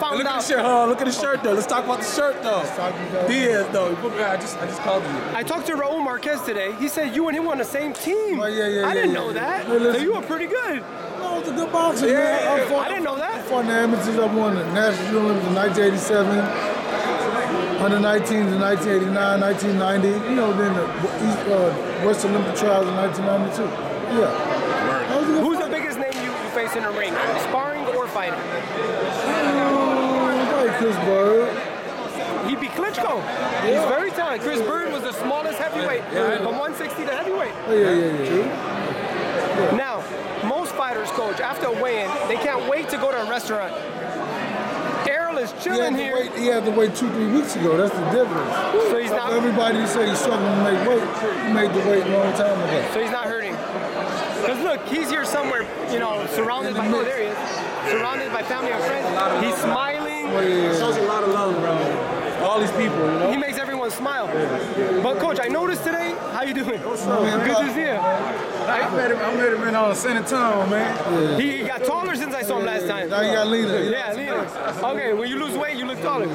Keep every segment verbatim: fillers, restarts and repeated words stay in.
found look out. At the shirt, huh? Look at the shirt, though. Let's talk about the shirt, though. Diaz, though. I just, I just called you. I talked to Raul Marquez today. He said you and him were on the same team. Oh, yeah, yeah, I yeah, didn't yeah, know yeah. that. So you were pretty good. No, it's a good boxer, yeah, man. Yeah, yeah. Fought, I didn't know that. I fought in the amateurs. I won the Nashville Olympics in nineteen eighty-seven. under nineteen to nineteen eighty-nine, nineteen ninety, you know, then the East, uh, West Olympic Trials in nineteen ninety-two. Yeah. Who's the biggest name you, you face in the ring? Sparring or fighting? Um, like Chris Byrd. He beat Klitschko. Yeah. He's very talented. Chris Byrd was the smallest heavyweight, yeah. Yeah. from one sixty to heavyweight. Oh, yeah, yeah, yeah. True. Yeah. Now, most fighters, coach, after a weigh-in, they can't wait to go to a restaurant. Is chilling he, had to here. Wait, he had to wait two, three weeks ago. That's the difference. So he's not. Everybody who said he's struggling to make weight, he made the weight a long time ago. So he's not hurting. Because look, he's here somewhere, you know, surrounded by, oh, there he is, surrounded by family and friends. He's smiling. Well, yeah. Shows a lot of love, bro. All these people, you know? He makes everyone smile. Yeah. But coach, I noticed today, how you doing? What's up, man? Good to see you. I met him, I met him in uh, San Antonio, man. Yeah. He, he got taller since I saw him last time. Now you got leaner. Yeah, leaner. Okay, when you lose weight, you look taller.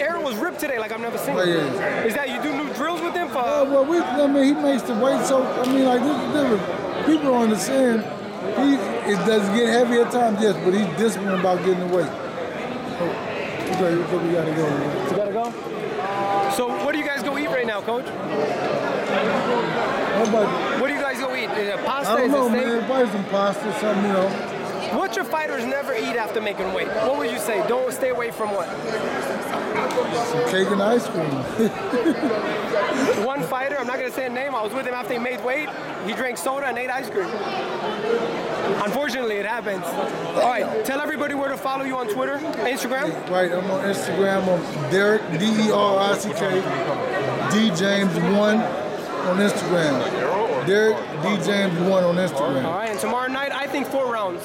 Aaron was ripped today like I've never seen. Oh, yeah. Is that you do new drills with him? For? Uh, well, we, I mean, he makes the weight, so, I mean, like, this is different. People don't understand. He, it does get heavy at times, yes, but he's disciplined about getting the weight. Oh. Okay, we gotta go. Man. You gotta go? So, what do you guys go eat right now, coach? What do you guys go eat? Is it pasta? I don't know, man. Probably some pasta, something, you know. What your fighters never eat after making weight? What would you say? Don't stay away from what? Some cake and ice cream. One fighter, I'm not gonna say a name, I was with him after he made weight. He drank soda and ate ice cream. Unfortunately, it happens. All right, tell everybody where to follow you on Twitter, Instagram. Right, I'm on Instagram. I'm Derrick, D E R I C K, D. James one on Instagram. Derrick D. James one on Instagram. All right, and tomorrow night, I think four rounds.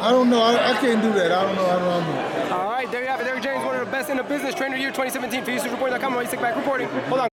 I don't know. I, I can't do that. I don't know. I don't know. All right, there you have it. Derrick James, one of the best in the business. Trainer of the year twenty seventeen for you, super report dot com. Sick back reporting. Hold on.